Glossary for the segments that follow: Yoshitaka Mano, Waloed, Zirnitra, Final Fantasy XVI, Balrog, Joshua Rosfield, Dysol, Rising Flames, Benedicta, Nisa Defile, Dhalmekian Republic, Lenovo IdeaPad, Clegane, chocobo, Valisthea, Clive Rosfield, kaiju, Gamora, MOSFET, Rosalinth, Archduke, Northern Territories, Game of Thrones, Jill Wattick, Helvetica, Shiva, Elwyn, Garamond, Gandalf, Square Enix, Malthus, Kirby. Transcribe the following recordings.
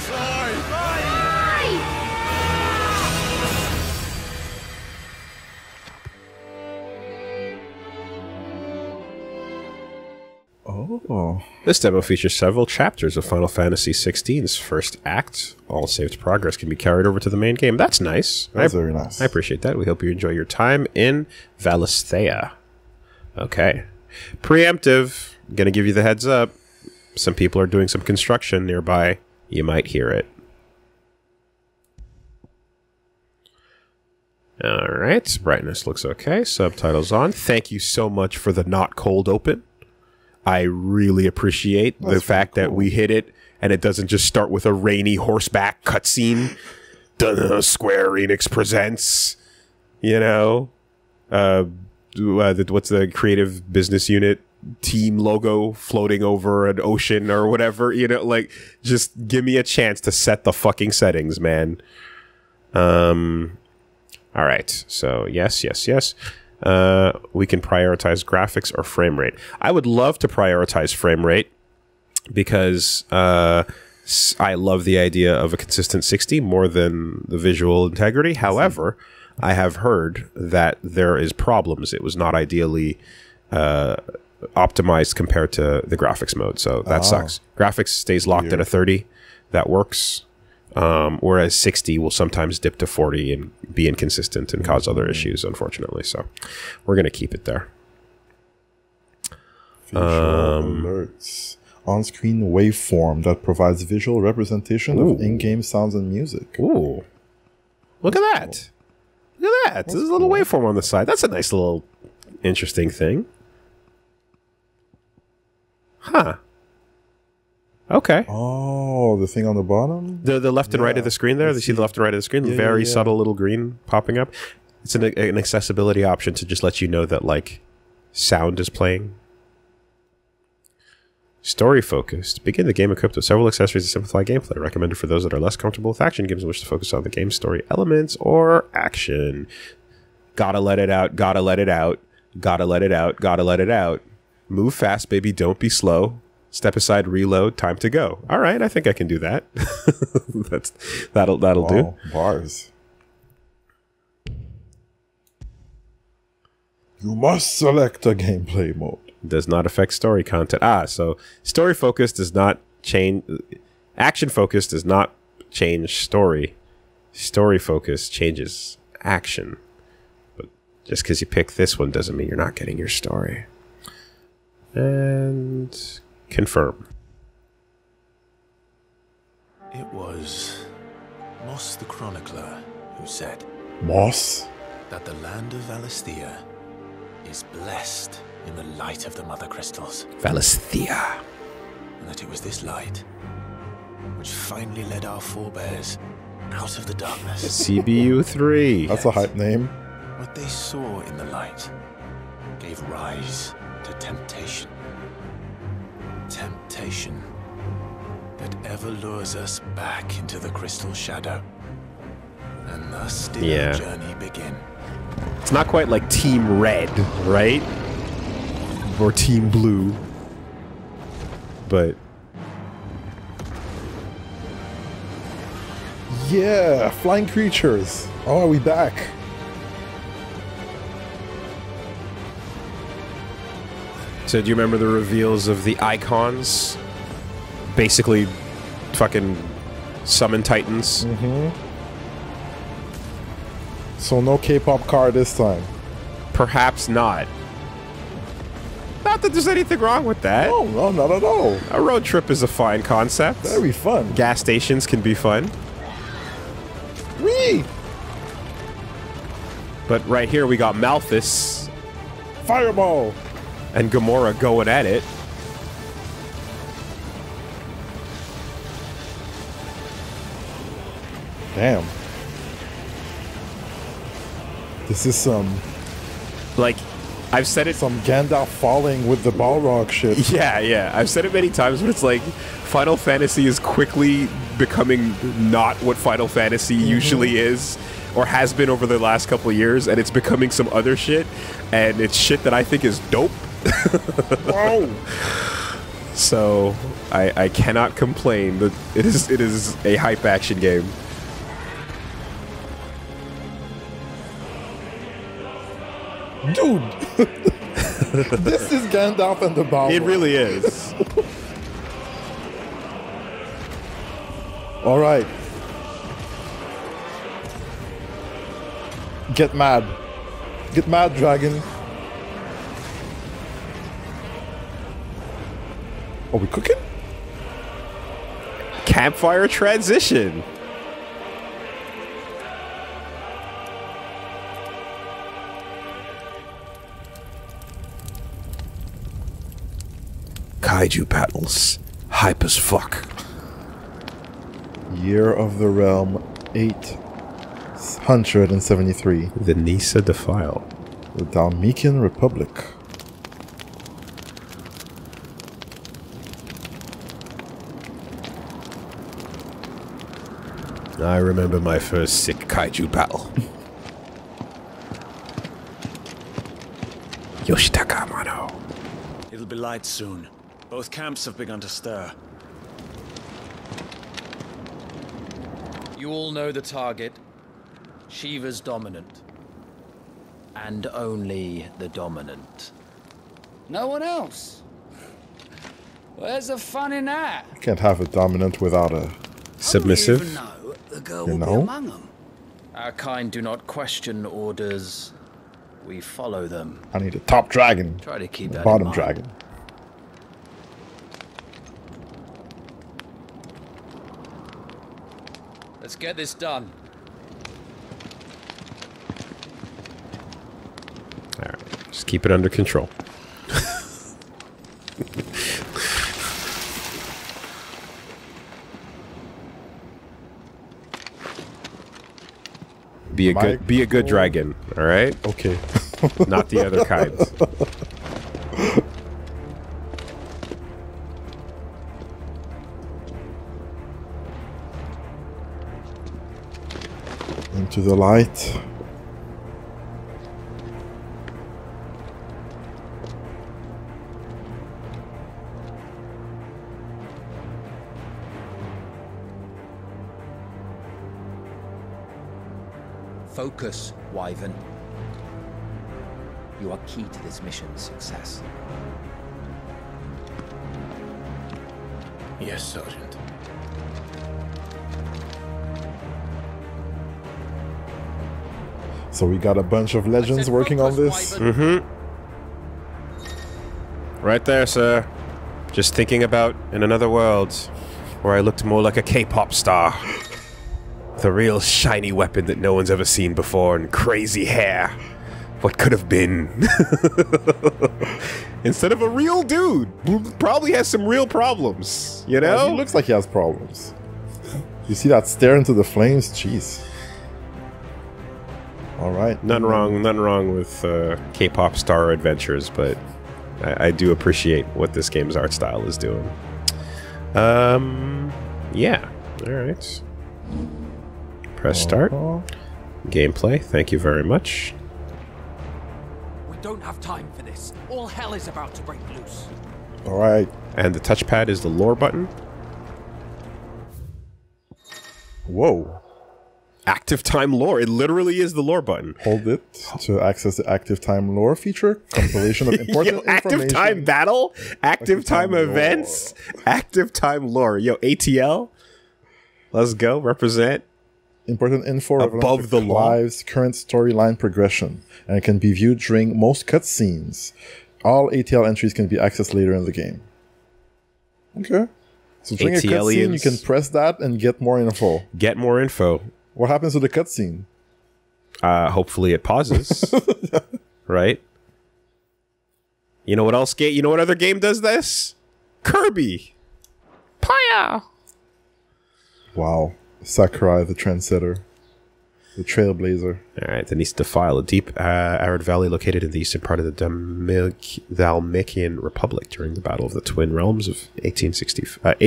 Fly! Oh. This demo features several chapters of Final Fantasy XVI's first act. All saved progress can be carried over to the main game. That's nice. That's very nice. I appreciate that. We hope you enjoy your time in Valisthea. Okay. Preemptive. I'm gonna give you the heads up. Some people are doing some construction nearby. You might hear it. Alright, brightness looks okay. Subtitles on. Thank you so much for the not cold open. I really appreciate the fact that we hit it, and it doesn't just start with a rainy horseback cutscene. Square Enix presents, you know, what's the creative business unit team logo floating over an ocean or whatever, you know, like, just give me a chance to set the fucking settings, man. All right, so yes. We can prioritize graphics or frame rate. I would love to prioritize frame rate because I love the idea of a consistent 60 more than the visual integrity. However, I have heard that there is problems. It was not ideally optimized compared to the graphics mode, so that sucks. Graphics stays locked at a 30. That works. Whereas 60 will sometimes dip to 40 and be inconsistent and cause other issues, unfortunately. So we're going to keep it there. Feature alerts. On-screen waveform that provides visual representation of in-game sounds and music. Ooh. Look at that. Look at that. There's a little waveform on the side. That's a nice little interesting thing. Huh. Okay. Oh, the thing on the bottom? The left and right of the screen there? You see the left and right of the screen? Yeah, very subtle little green popping up. It's an accessibility option to just let you know that, like, sound is playing. Story-focused. Begin the game equipped with several accessories to simplify gameplay. Recommended for those that are less comfortable with action games and wish to focus on the game's story elements or action. Gotta let it out. Gotta let it out. Gotta let it out. Gotta let it out. Move fast, baby. Don't be slow. Step aside, reload, time to go. All right, I think I can do that. that'll do. Bars. You must select a gameplay mode. Does not affect story content. Ah, so story focus does not change. Action focus does not change story. Story focus changes action. But just because you pick this one doesn't mean you're not getting your story. And confirm. It was Moss the Chronicler who said that the land of Valisthea is blessed in the light of the Mother Crystals. Valisthea. And that it was this light which finally led our forebears out of the darkness. CBU3. That's a hype name. What they saw in the light gave rise to temptation. Temptation that ever lures us back into the crystal shadow, and thus did our journey begin. It's not quite like Team Red, right? Or Team Blue, but yeah, flying creatures. Oh, are we back? So do you remember the reveals of the icons? Basically, fucking summon titans. So no K-pop car this time. Perhaps not. Not that there's anything wrong with that. No, no, not at all. A road trip is a fine concept. Very fun. Gas stations can be fun. Whee! But right here we got Malthus. Fireball! And Gamora going at it. Damn. This is some... like, I've said it... some Gandalf falling with the Balrog shit. Yeah, yeah. I've said it many times, but it's like, Final Fantasy is quickly becoming not what Final Fantasy usually is. Or has been over the last couple of years, and it's becoming some other shit. And it's shit that I think is dope. Whoa. So I cannot complain. That it is a hype action game. Dude, this is Gandalf and the Balrog. It really is. All right, get mad, dragon. Are we cooking? Campfire transition. Kaiju battles. Hype as fuck. Year of the Realm 873. The Nisa Defile. The Dhalmekian Republic. I remember my first sick kaiju battle. Yoshitaka Mano. It'll be light soon. Both camps have begun to stir. You all know the target. Shiva's dominant. And only the dominant. No one else? Where's the fun in that? You can't have a dominant without a submissive. The girl will be among them. Our kind do not question orders. We follow them. I need a top dragon. Try to keep that bottom dragon. Let's get this done. All right, just keep it under control. Be a good dragon, all right? Okay. Not the other kind. Into the light. Focus, Wyvern. You are key to this mission's success. Yes, Sergeant. So we got a bunch of legends working on this. Mm-hmm. Right there, sir. Just thinking about in another world where I looked more like a K-pop star. The real shiny weapon that no one's ever seen before, and crazy hair. What could have been? Instead of a real dude, who probably has some real problems, you know? Well, he looks like he has problems. You see that stare into the flames? Jeez. All right. None wrong with K-pop star adventures, but I do appreciate what this game's art style is doing. Yeah. All right. Press start. Gameplay, thank you very much. We don't have time for this. All hell is about to break loose. Alright. And the touchpad is the lore button. Whoa. Active time lore. It literally is the lore button. Hold it to access the active time lore feature. Compilation of important information. Active time battle? Active time events? Lore. Active time lore. Yo, ATL. Let's go. Represent. Important info above the live's current storyline progression, and it can be viewed during most cutscenes. All ATL entries can be accessed later in the game. Okay. So during a cutscene, you can press that and get more info. Get more info. What happens to the cutscene? Hopefully it pauses. Yeah. Right? You know what else? You know what other game does this? Kirby. Paya. Wow. Sakurai, the trendsetter, the trailblazer. All right, the Nisa Defile, a deep arid valley located in the eastern part of the Dhalmekian Republic during the Battle of the Twin Realms of 865.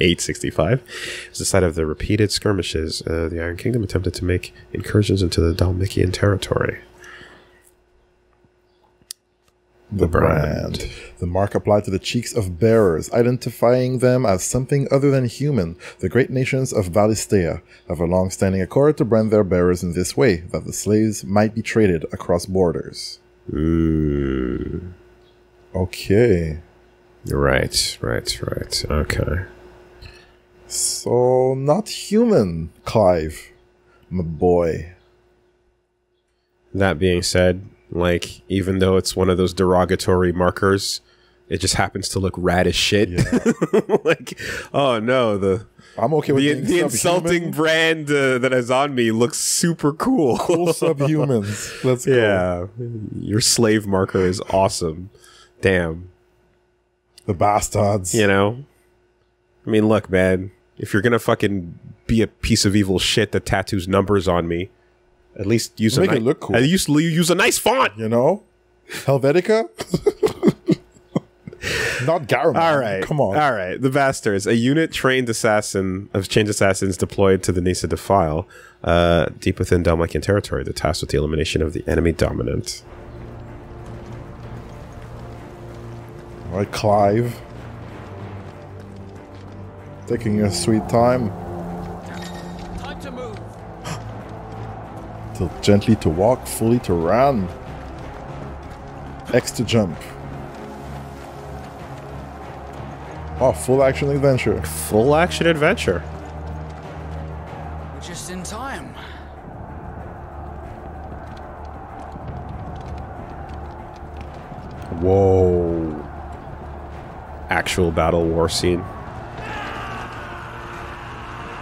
It's the site of the repeated skirmishes. The Iron Kingdom attempted to make incursions into the Dhalmekian territory. The brand. The mark applied to the cheeks of bearers, identifying them as something other than human. The great nations of Valisthea have a long-standing accord to brand their bearers in this way, that the slaves might be traded across borders. Ooh. Okay. Right. Okay. So, not human, Clive. My boy. That being said, like, even though it's one of those derogatory markers, it just happens to look rad as shit. Yeah. Like, oh no, I'm okay with the insulting brand that is on me looks super cool. Cool subhumans. Let's go. Yeah, your slave marker is awesome. Damn, the bastards. You know, I mean, look, man. If you're gonna fucking be a piece of evil shit that tattoos numbers on me, at least use make it look cool. At least use a nice font, you know, Helvetica. Not Garamond. All right, come on. All right, the Bastards, a unit of trained assassins deployed to the Nisa Defile, deep within Dhalmekian territory. They're tasked with the elimination of the enemy dominant. All right, Clive, taking a sweet time. Gently to walk, fully to run, X to jump. Oh, full action adventure. Full action adventure. We're just in time. Whoa. Actual battle war scene.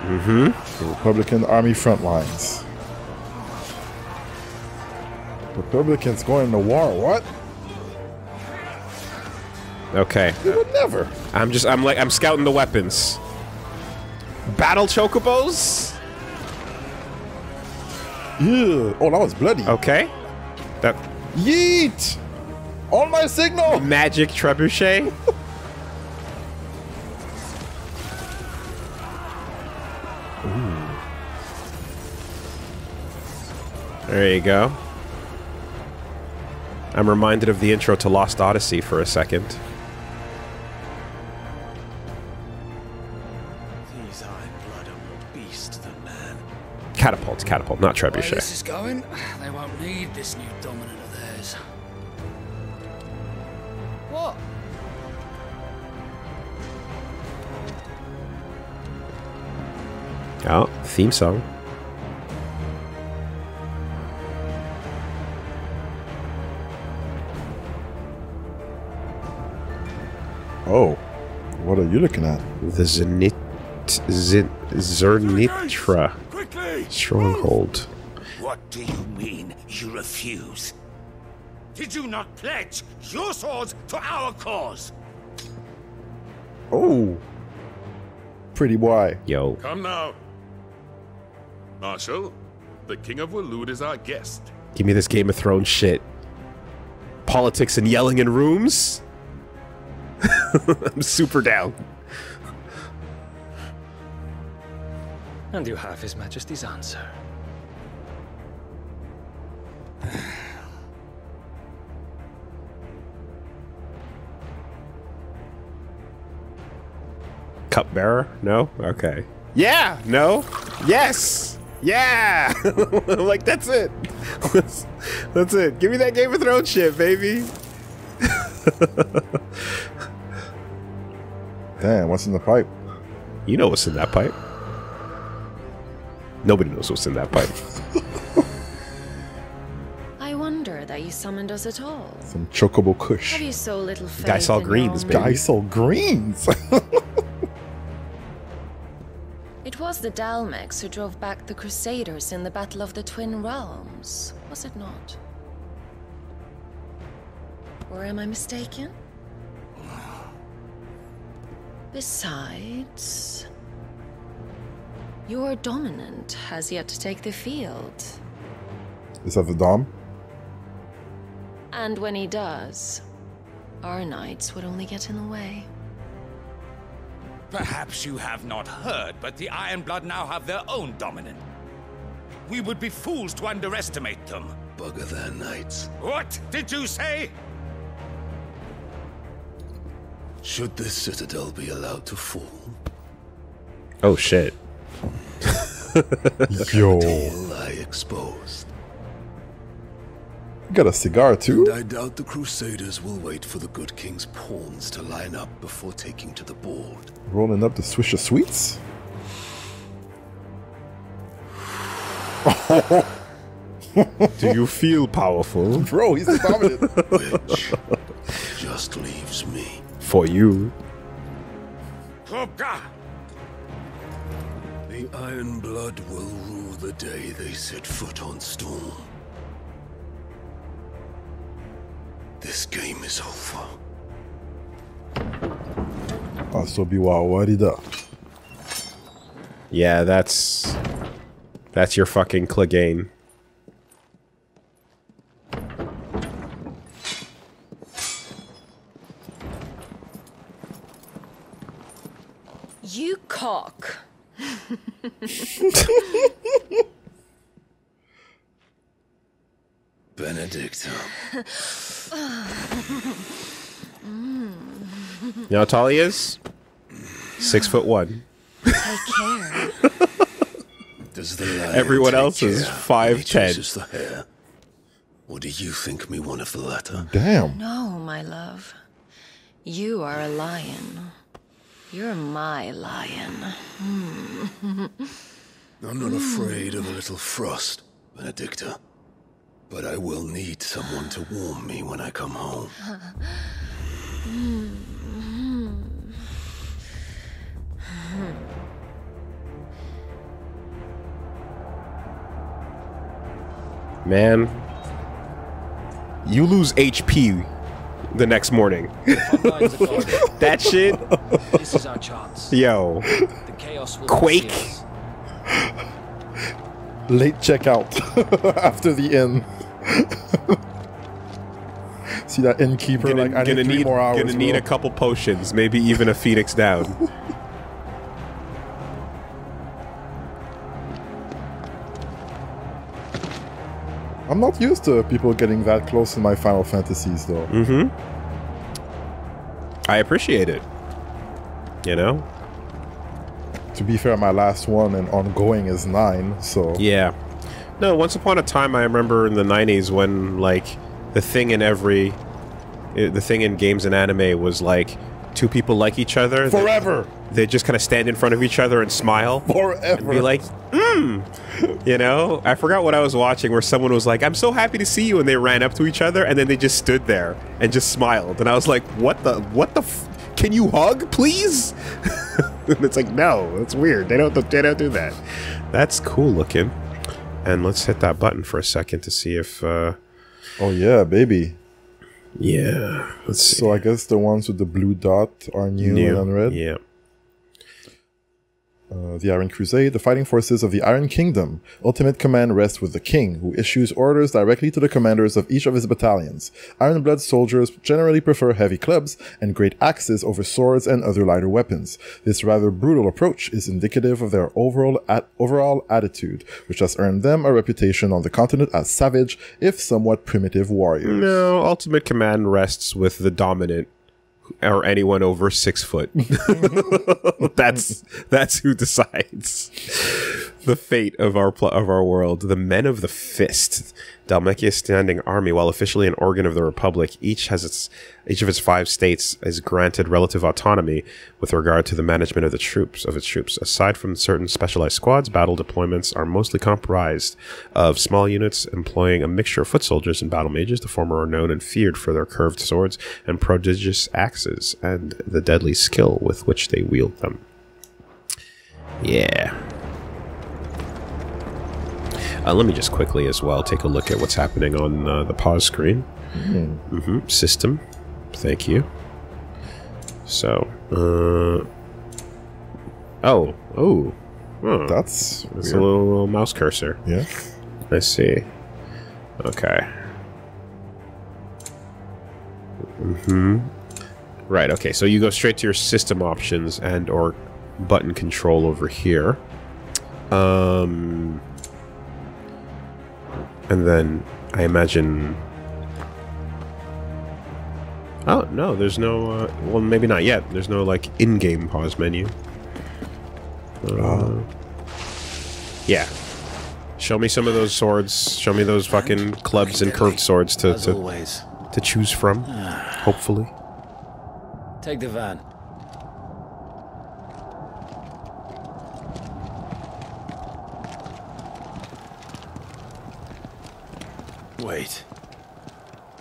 Mm-hmm. The Republican Army front lines. Republicans going to war, what? Okay. They would never. I'm scouting the weapons. Battle chocobos? Ew. Oh, that was bloody. Okay. That. Yeet! On my signal! Magic trebuchet? Ooh. There you go. I'm reminded of the intro to Lost Odyssey for a second. These are blood of a beast, the man. Catapult, not trebuchet. Where this is going, they won't need this new dominant of theirs. What? Oh, theme song. Oh, what are you looking at? The Zirnitra stronghold. What do you mean you refuse? Did you not pledge your swords to our cause? Oh, pretty boy. Yo. Come now, Marshal. The King of Waloed is our guest. Give me this Game of Thrones shit. Politics and yelling in rooms. I'm super down. And you have His Majesty's answer. Cupbearer? No? Okay. Yeah! No? Yes! Yeah! Like, that's it. That's it. Give me that Game of Thrones shit, baby. Damn, what's in the pipe? You know what's in that pipe. Nobody knows what's in that pipe. I wonder that you summoned us at all. Some chocobo kush. Have you so little faith? Dysol greens, baby. Dysol greens. It was the Dalmeks who drove back the Crusaders in the Battle of the Twin Realms, was it not? Or am I mistaken? Besides, your dominant has yet to take the field. Is that the Dom? And when he does, our knights would only get in the way. Perhaps you have not heard, but the Ironblood now have their own dominant. We would be fools to underestimate them. Bugger their knights. What did you say? Should this citadel be allowed to fall? Oh shit. Yo. I exposed. Got a cigar too? And I doubt the Crusaders will wait for the good king's pawns to line up before taking to the board. Rolling up the Swisher Sweets? Do you feel powerful? Bro, he's dominant. Which just leaves me. For you. The Iron Blood will rule the day they set foot on Storm. This game is over. Yeah, that's your fucking Clegane. You cock. Benedicta. You know how tall he is? 6'1". Take care. Does the lion everyone else is 5'10". The hair? Or do you think me one of the latter? Damn. No, my love. You are a lion. You're my lion. I'm not afraid of a little frost, Benedicta. But I will need someone to warm me when I come home. Man, you lose HP the next morning. That shit. This is our chance. Yo. The chaos will Quake. Late checkout after the inn. See that innkeeper like, I need 3 more hours. Gonna need a couple potions, maybe even a phoenix down. I'm not used to people getting that close in my Final Fantasies, though. I appreciate it. You know? To be fair, my last one and ongoing is 9, so... Yeah. No, once upon a time, I remember in the 90s when, like, the thing in games and anime was, like, 2 people like each other. Forever! They just kind of stand in front of each other and smile. Forever! And be like, You know? I forgot what I was watching where someone was like, I'm so happy to see you, and they ran up to each other, and then they just stood there and just smiled. And I was like, what the f... Can you hug, please? And it's like, no, that's weird. They don't do that. That's cool looking. And let's hit that button for a second to see if... Oh, yeah, baby. Yeah. Let's see. So I guess the ones with the blue dot are new and unread. Yeah. The Iron Crusade. The fighting forces of the Iron Kingdom. Ultimate command rests with the king, who issues orders directly to the commanders of each of his battalions. Ironblood soldiers generally prefer heavy clubs and great axes over swords and other lighter weapons. This rather brutal approach is indicative of their overall attitude, which has earned them a reputation on the continent as savage, if somewhat primitive warriors. No, ultimate command rests with the dominant. Or anyone over 6 foot. That's who decides the fate of our world. The men of the fist, Dhalmekia's standing army, while officially an organ of the Republic, each of its 5 states is granted relative autonomy with regard to the management of its troops. Aside from certain specialized squads, battle deployments are mostly comprised of small units employing a mixture of foot soldiers and battle mages. The former are known and feared for their curved swords and prodigious axes, and the deadly skill with which they wield them. Yeah. Let me just quickly as well take a look at what's happening on the pause screen. System. Thank you. So, oh, that's weird. A little mouse cursor. Yeah. I see. Okay. Right, okay, so you go straight to your system options and or button control over here. And then I imagine Oh, no, there's no, well, maybe not yet. There's no, like, in-game pause menu. Yeah. Show me some of those swords. Show me those fucking clubs and curved swords to choose from, hopefully. Take the van. Wait.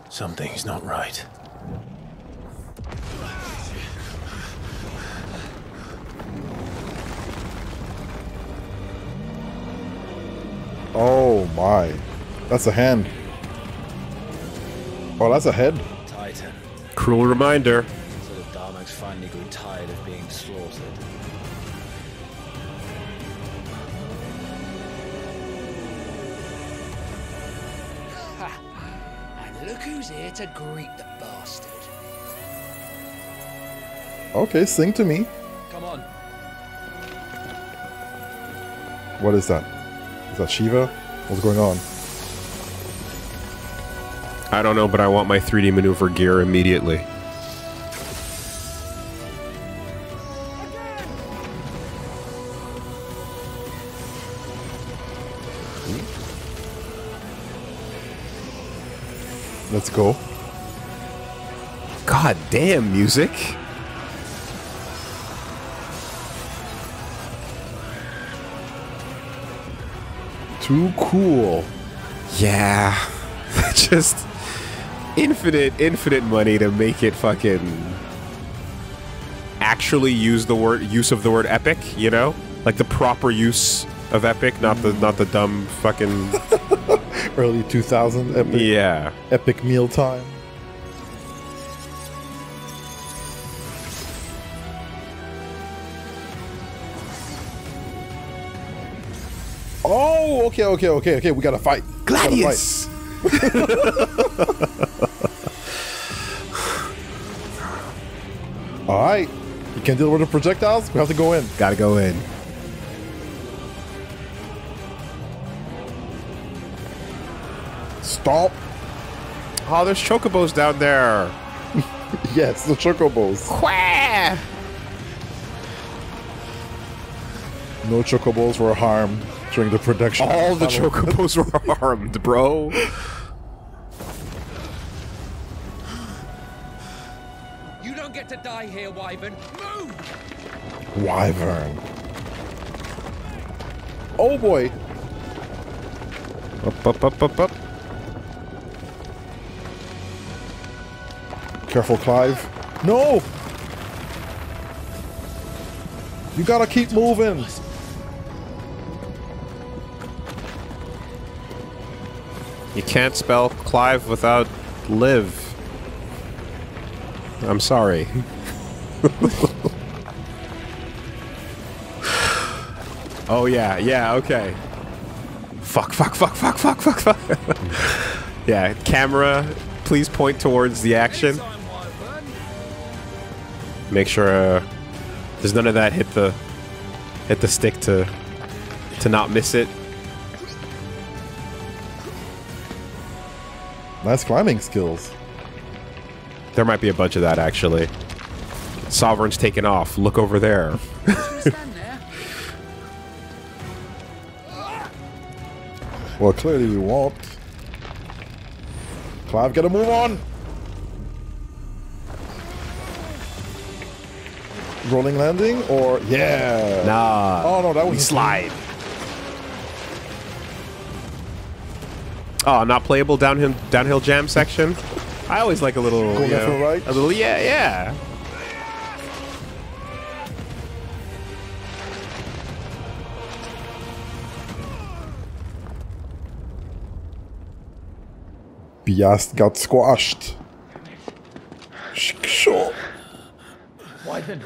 Something's not right. Oh my. That's a hand. Oh, that's a head. Titan. Cruel reminder. So the Dalmaks finally grew tired of being slaughtered. Ha! And look who's here to greet the bastard. Okay, sing to me. Come on. What is that? Is that Shiva? What's going on? I don't know, but I want my 3D maneuver gear immediately. Let's go. God damn music. Too cool. Yeah. Just infinite money to make it fucking actually use of the word epic, you know? Like the proper use of epic, not the dumb fucking early 2000s epic. Yeah. Epic mealtime. Oh, okay. We gotta fight. Gladius! Alright. You can't deal with the projectiles. We have to go in. Gotta go in. Stomp. Oh, there's chocobos down there. Yes, the chocobos. Quah! No chocobos were harmed during the production. All the chocobos were harmed, bro. You don't get to die here, Wyvern. Move! Wyvern. Oh boy. Up. Careful, Clive. No! You gotta keep moving. You can't spell Clive without live. I'm sorry. Oh yeah, okay. Fuck. Yeah, camera, please point towards the action. Make sure there's none of that hit the stick to not miss it. Nice climbing skills. There might be a bunch of that, actually. Sovereign's taken off. Look over there. Well, clearly we won't. Clive, gotta move on! Rolling landing, or... Yeah! Nah. Oh, no, that was... slide. Oh, not playable downhill jam section. I always like a little, you know, right. A little, yeah. Biast got squashed. Sure. Wyvern.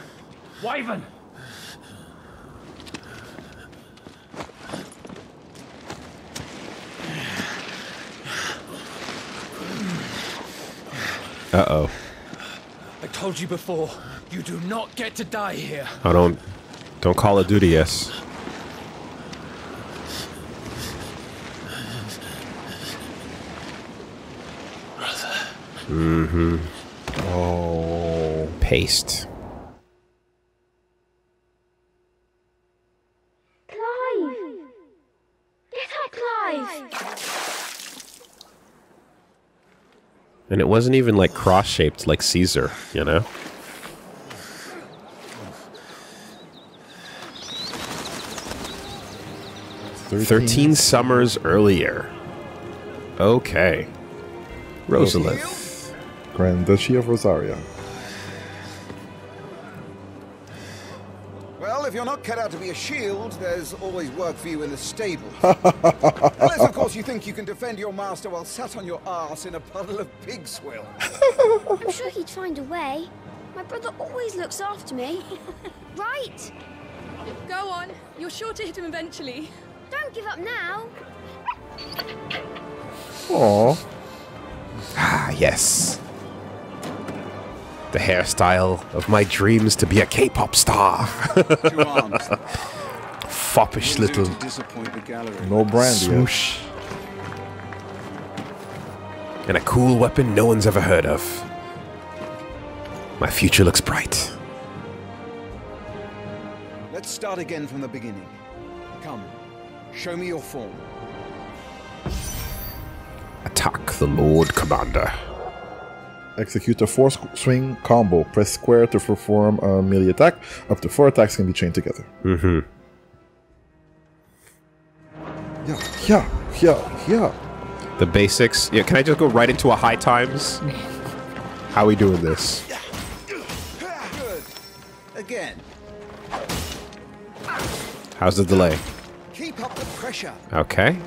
Uh-oh. I told you before, you do not get to die here. I don't Call of Duty, yes. Brother. Mm-hmm. Oh, paste. Clive! Get up, Clive! And it wasn't even like cross-shaped like Caesar, you know? Thirteen summers earlier. Okay. Rosalith. Grand Duchy of Rosaria. Well, if you're not cut out to be a shield, there's always work for you in the stables. Unless, of course, you think you can defend your master while sat on your arse in a puddle of pig swill. I'm sure he'd find a way. My brother always looks after me. Right! Go on. You're sure to hit him eventually. Don't give up now. Aww. Ah, yes. The hairstyle of my dreams to be a K-pop star. Foppish little no brand swoosh. And a cool weapon no one's ever heard of. My future looks bright. Let's start again from the beginning. Come, show me your form. Attack the Lord Commander. Execute a four-swing combo. Press square to perform a melee attack. Up to 4 attacks can be chained together. Mm-hmm. Yeah. The basics. Yeah, can I just go right into a high times? How we doing this? Good. Again. How's the delay? Keep up the pressure. Okay.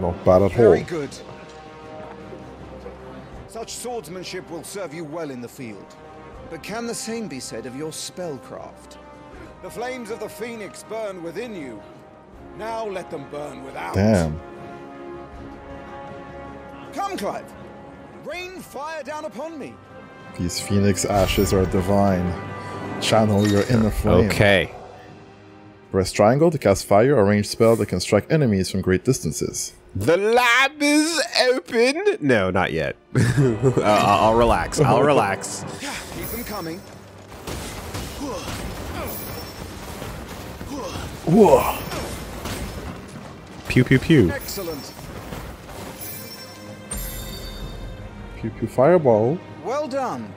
Not bad at all. Very good. Such swordsmanship will serve you well in the field. But can the same be said of your spellcraft? The flames of the Phoenix burn within you. Now let them burn without. Damn. Come, Clive. Rain fire down upon me. These Phoenix ashes are divine. Channel your inner flame. Okay. Press triangle to cast fire, a ranged spell that can strike enemies from great distances. The lab is open. No, not yet. I'll relax. I'll relax. Keep them coming. Whoa. Pew pew pew. Excellent. Pew pew fireball. Well done.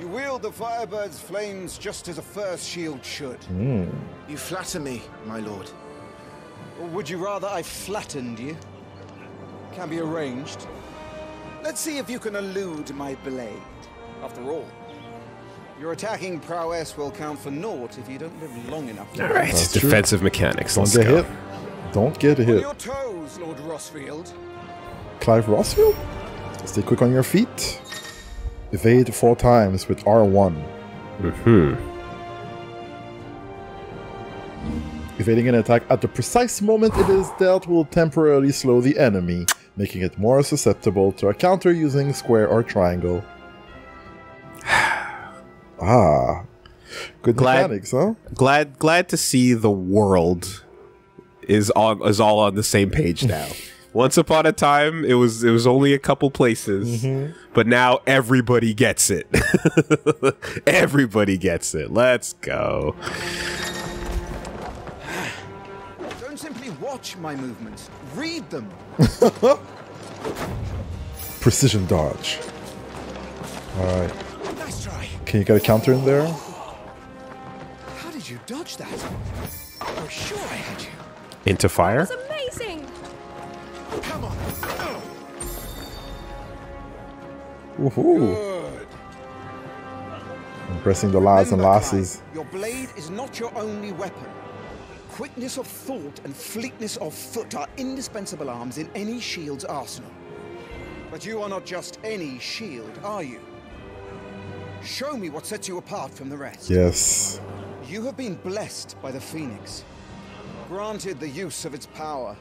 You wield the Firebird's flames just as a first shield should. Mm. You flatter me, my lord. Or would you rather I flattened you? Can be arranged. Let's see if you can elude my blade. After all, your attacking prowess will count for naught if you don't live long enough. All right, defensive mechanics. Let's go. Don't get hit. On your toes, Lord Rosfield. Clive Rosfield? Stay quick on your feet. Evade 4 times with R1. Mm-hmm. Evading an attack at the precise moment it is dealt will temporarily slow the enemy, making it more susceptible to a counter using square or triangle. Ah. Good mechanics, huh? Glad to see the world is all on the same page now. Once upon a time, it was only a couple places, mm-hmm. But now everybody gets it. Everybody gets it. Let's go. Don't simply watch my movements. Read them. Precision dodge. All right. Nice try. Can you get a counter in there? How did you dodge that? I'm sure I had you. Into fire? That's amazing. Come on. Woohoo. Impressing the lads and lasses. Your blade is not your only weapon. Quickness of thought and fleetness of foot are indispensable arms in any shield's arsenal. But you are not just any shield, are you? Show me what sets you apart from the rest. Yes. You have been blessed by the Phoenix, granted the use of its power.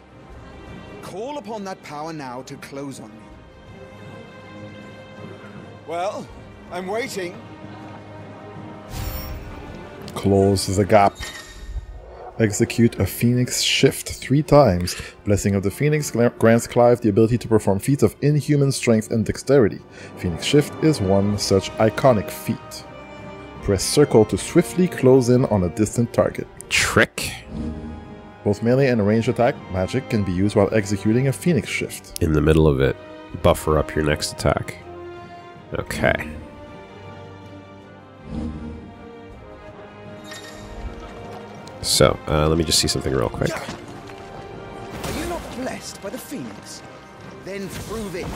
Call upon that power now to close on me. Well, I'm waiting. Close the gap. Execute a Phoenix Shift 3 times. Blessing of the Phoenix grants Clive the ability to perform feats of inhuman strength and dexterity. Phoenix Shift is one such iconic feat. Press circle to swiftly close in on a distant target. Trick? Both melee and ranged attack magic can be used while executing a Phoenix Shift. In the middle of it, buffer up your next attack. Okay. So, let me just see something real quick. Are you not blessed by the Phoenix? Then prove it.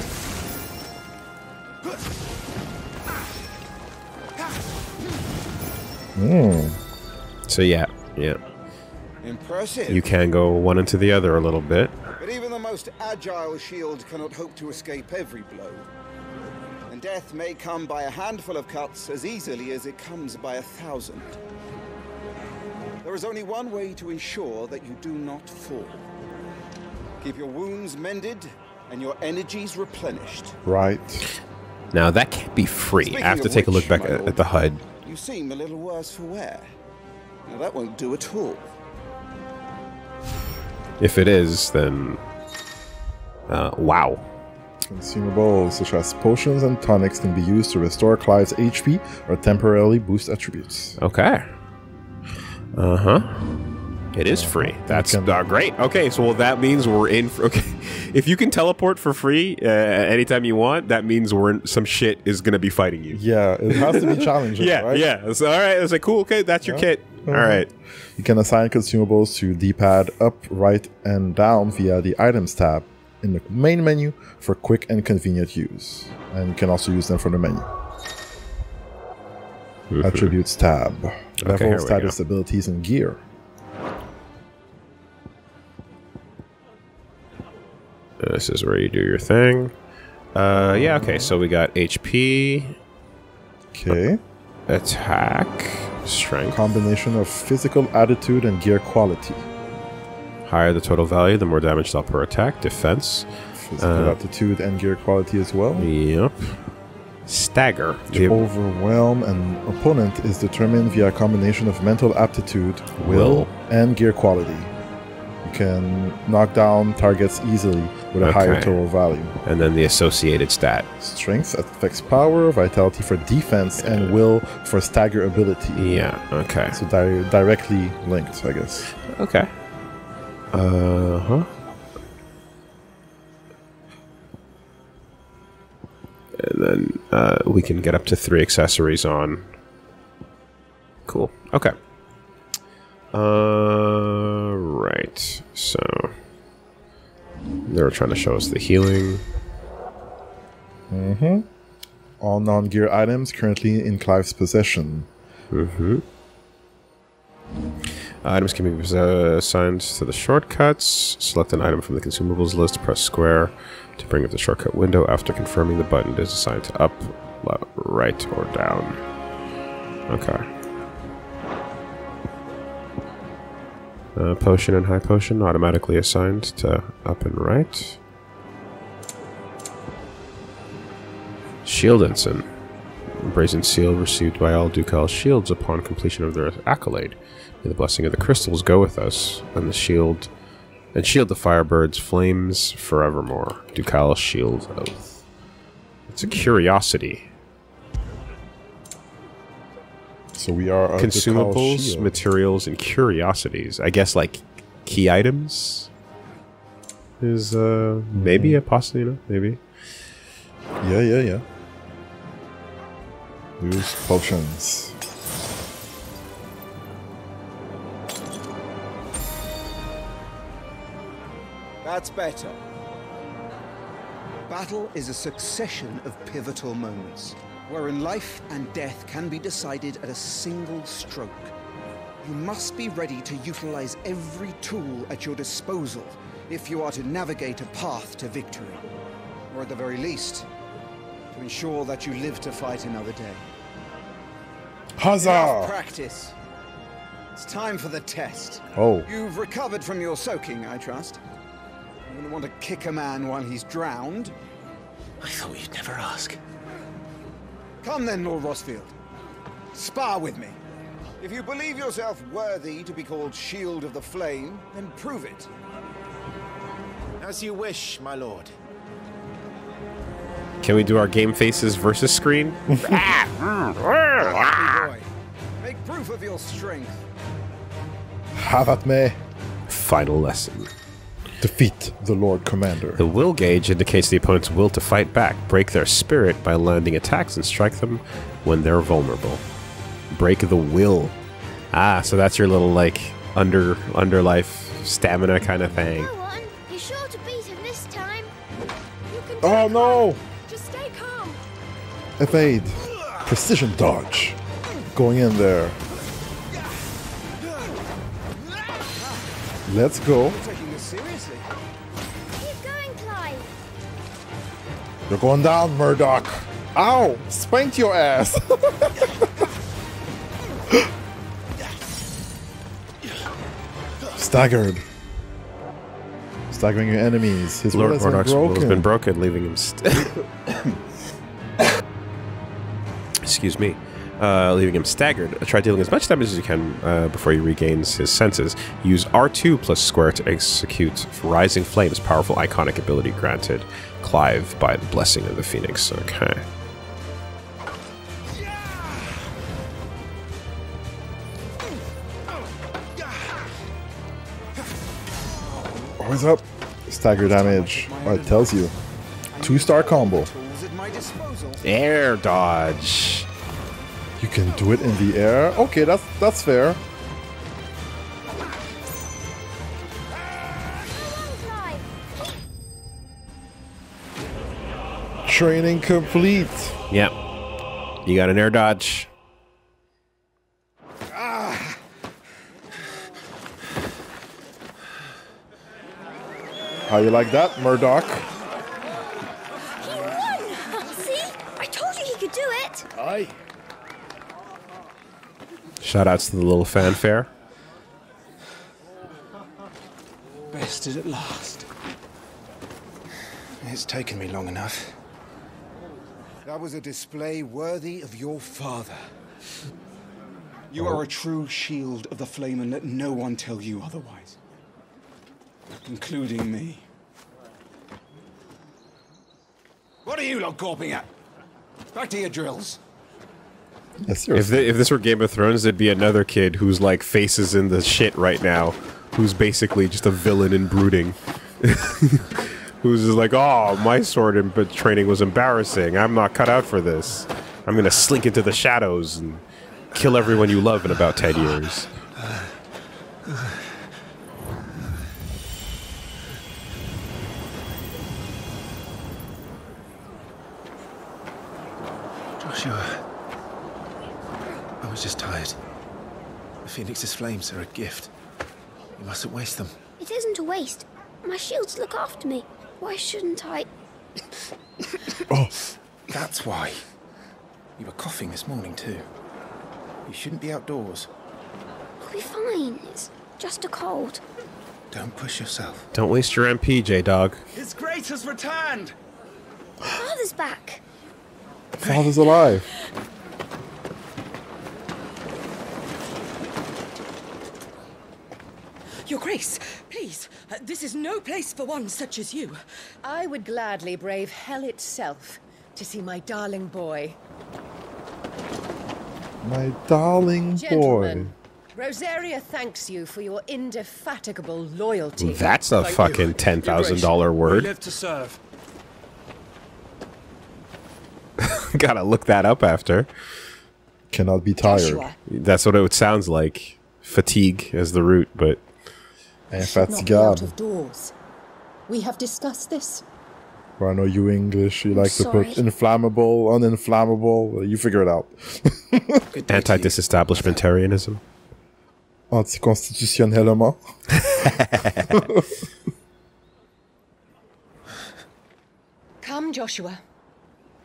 So yeah. Impressive. You can go one into the other a little bit. But even the most agile shield cannot hope to escape every blow. And death may come by a handful of cuts as easily as it comes by 1,000. There is only one way to ensure that you do not fall. Keep your wounds mended and your energies replenished. Right. Now that can't be free. Speaking I have to take a look back at the HUD. You seem a little worse for wear. Now that won't do at all. If it is, then... wow. Consumables such as potions and tonics can be used to restore Clive's HP or temporarily boost attributes. Okay. It is free. That's great. Okay, so well, that means we're in. Okay, if you can teleport for free anytime you want, that means we're in. Some shit is gonna be fighting you. Yeah, it has to be challenging. Yeah. So, all right, it's like cool. Okay, that's your kit. All right. You can assign consumables to D-pad up, right, and down via the items tab in the main menu for quick and convenient use, and you can also use them from the menu. Attributes tab. Level, status, abilities, and gear. This is where you do your thing. Yeah, okay, so we got HP. Okay. Attack. Strength. Combination of physical attitude and gear quality. Higher the total value, the more damage dealt per attack. Defense. Physical attitude and gear quality as well. Yep. Stagger. The overwhelm an opponent is determined via a combination of mental aptitude, will, and gear quality. You can knock down targets easily with a higher total value. And then the associated stat. Strength affects power, vitality for defense, and will for stagger ability. Yeah, okay. So directly linked, I guess. Okay. And then we can get up to 3 accessories on. Cool. Okay. Right. So they were trying to show us the healing. All non-gear items currently in Clive's possession. Items can be assigned to the shortcuts. Select an item from the consumables list. Press square to bring up the shortcut window. After confirming the button, it is assigned to up, left, right, or down. Okay. Potion and high potion automatically assigned to up and right. Shield ensign. Brazen seal received by all ducal shields upon completion of their accolade. May the blessing of the crystals go with us, and the shield... And shield the firebird's flames forevermore. Ducal shield oath. It's a curiosity. So we are consumables, materials, and curiosities. I guess like key items is maybe a possibility. You know, maybe. Yeah. Use potions. That's better. Battle is a succession of pivotal moments, wherein life and death can be decided at a single stroke. You must be ready to utilize every tool at your disposal if you are to navigate a path to victory, or at the very least, to ensure that you live to fight another day. Huzzah! Enough practice. It's time for the test. Oh. You've recovered from your soaking, I trust. You wouldn't want to kick a man while he's drowned. I thought you'd never ask. Come then, Lord Rosfield. Spar with me. If you believe yourself worthy to be called Shield of the Flame, then prove it. As you wish, my lord. Can we do our game faces versus screen? Make proof of your strength. Have at me. Final lesson. Defeat the Lord Commander. The will gauge indicates the opponent's will to fight back. Break their spirit by landing attacks and strike them when they're vulnerable. Break the will. Ah, so that's your little, like, underlife stamina kind of thing. Go on. You're sure to beat him this time. You can oh, no! Home. Just stay calm. Evade. Precision dodge. Going in there. Let's go. Keep going, Clive. You're going down, Murdoch. Ow! Spanked your ass. Staggered. Staggering your enemies. His Lord Murdoch's will has been broken, leaving him excuse me. Leaving him staggered. Try dealing as much damage as you can before he regains his senses. Use R2 plus square to execute Rising Flames, powerful iconic ability granted Clive by the Blessing of the Phoenix. Okay. Always up. Stagger damage. Oh, it tells you. 2-star combo. Air dodge. You can do it in the air. Okay, that's fair. Training complete. Yep. You got an air dodge. Ah. How you like that, Murdoch? He won! See? I told you he could do it! Aye. Shoutouts to the little fanfare. Bested at last. It's taken me long enough. That was a display worthy of your father. You are a true Shield of the Flame, and let no one tell you otherwise. Including me. What are you lot gawping at? Back to your drills. Yes, if this were Game of Thrones, there'd be another kid who's like faces in the shit right now, who's basically just a villain and brooding, who's just like, oh, my sword and training was embarrassing. I'm not cut out for this. I'm gonna slink into the shadows and kill everyone you love in about 10 years. Joshua. I was just tired. The Phoenix's flames are a gift. You mustn't waste them. It isn't a waste. My shields look after me. Why shouldn't I? Oh, that's why. You were coughing this morning too. You shouldn't be outdoors. I'll be fine. It's just a cold. Don't push yourself. Don't waste your MP, J-Dog. His grace has returned! Father's back. Father's alive. Your Grace, please, this is no place for one such as you. I would gladly brave hell itself to see my darling boy. My darling boy. Rosaria thanks you for your indefatigable loyalty. That's a fucking $10,000 word. We live to serve. Gotta look that up after. Cannot be tired. Joshua. That's what it sounds like. Fatigue as the root, but... Not out of doors. We have discussed this. Well, I know you English, you like to put inflammable, uninflammable, you figure it out. Anti-disestablishmentarianism. Anti-constitutionnellement. Come, Joshua.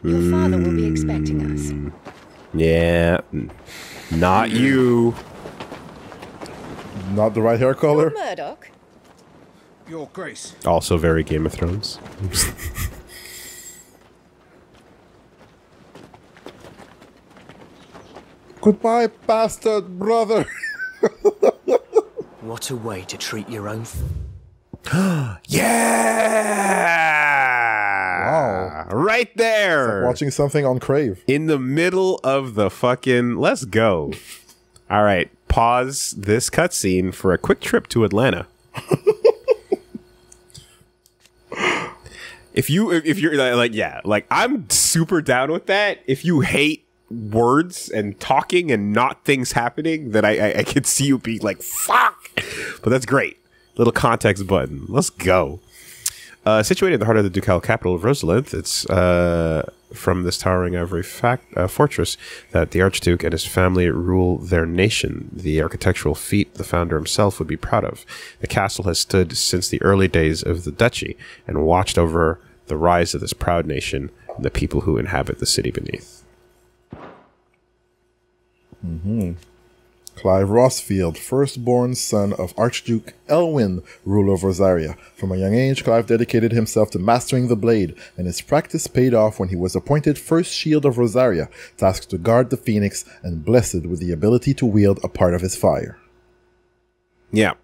Your father will be expecting us. Yeah. Not you. Not the right hair color. Lord Murdoch. Your Grace. Also very Game of Thrones. Goodbye, bastard brother. What a way to treat your own. Yeah! Wow. Right there. It's like watching something on Crave. In the middle of the fucking... Let's go. All right. Pause this cutscene for a quick trip to Atlanta. If you're like, yeah, like I'm super down with that. If you hate words and talking and not things happening, then I could see you be like, fuck. But that's great. Little context button. Let's go. Situated in the heart of the ducal capital of Rosalinth, it's from this towering ivory fortress that the Archduke and his family rule their nation, the architectural feat the founder himself would be proud of. The castle has stood since the early days of the duchy and watched over the rise of this proud nation and the people who inhabit the city beneath. Mm-hmm. Clive Rosfield, firstborn son of Archduke Elwyn, ruler of Rosaria. From a young age, Clive dedicated himself to mastering the blade, and his practice paid off when he was appointed First Shield of Rosaria, tasked to guard the Phoenix and blessed with the ability to wield a part of his fire. Yeah.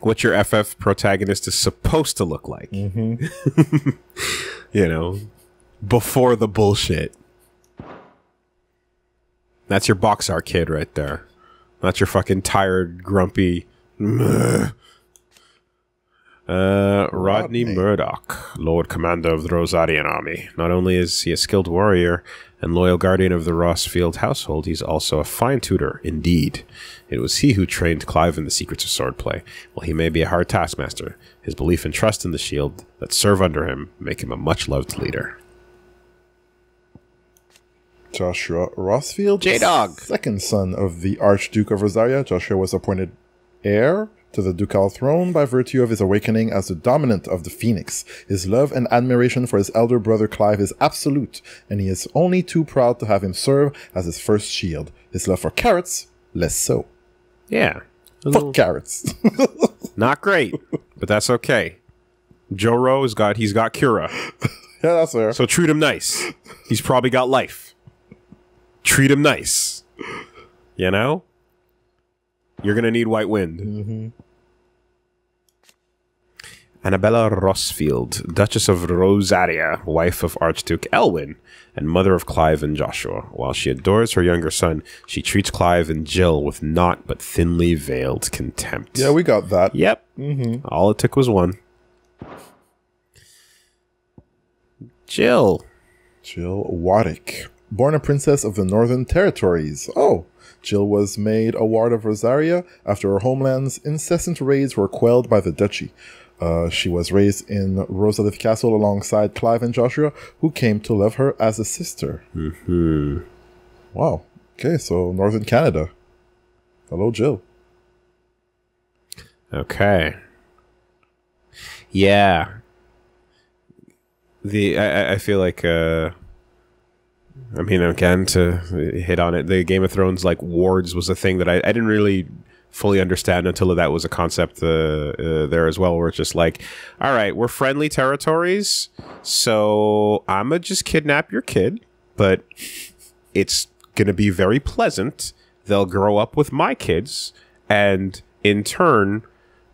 What your FF protagonist is supposed to look like. Mm-hmm. You know, before the bullshit. That's your box art kid right there. Not your fucking tired, grumpy. Rodney Murdoch, Lord Commander of the Rosarian Army. Not only is he a skilled warrior and loyal guardian of the Rosfield household, he's also a fine tutor, indeed. It was he who trained Clive in the secrets of swordplay. While he may be a hard taskmaster, his belief and trust in the shield that serve under him make him a much-loved leader. Joshua Rosfield, J-Dog, second son of the Archduke of Rosaria. Joshua was appointed heir to the ducal throne by virtue of his awakening as the dominant of the Phoenix. His love and admiration for his elder brother Clive is absolute, and he is only too proud to have him serve as his first shield. His love for carrots, less so. Yeah. Fuck carrots. Not great, but that's okay. Joro has got, he's got Cura. Yeah, that's fair. So treat him nice. He's probably got life. Treat him nice. You know? You're going to need White Wind. Mm-hmm. Annabella Rosfield, Duchess of Rosaria, wife of Archduke Elwyn, and mother of Clive and Joshua. While she adores her younger son, she treats Clive and Jill with naught but thinly veiled contempt. Yeah, we got that. Yep. Mm-hmm. All it took was one. Jill. Jill Wattick. Born a princess of the Northern Territories. Oh, Jill was made a ward of Rosaria after her homeland's incessant raids were quelled by the duchy. She was raised in Rosalinth Castle alongside Clive and Joshua, who came to love her as a sister. Mm-hmm. Wow. Okay, so Northern Canada. Hello, Jill. Okay. Yeah. I feel like... I mean, again, to hit on it, the Game of Thrones, like, wards was a thing that I didn't really fully understand until that was a concept there as well, where it's just like, all right, we're friendly territories, so I'm going to just kidnap your kid, but it's going to be very pleasant. They'll grow up with my kids, and in turn,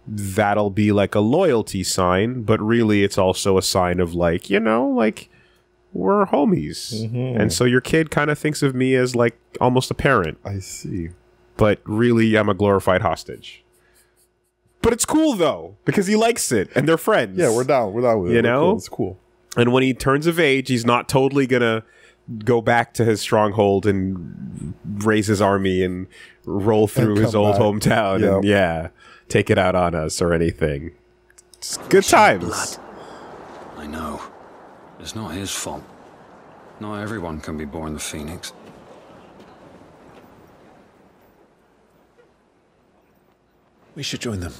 that'll be like a loyalty sign, but really it's also a sign of, like, you know, like... We're homies. Mm-hmm. And so your kid kind of thinks of me as like almost a parent. I see. But really, I'm a glorified hostage. But it's cool though, because he likes it and they're friends. Yeah, we're down. We're down with it. You know? Cool. It's cool. And when he turns of age, he's not totally going to go back to his stronghold and raise his army and roll through his old hometown. Yep. And yeah, take it out on us or anything. It's good times. I know. It's not his fault. Not everyone can be born the Phoenix. We should join them.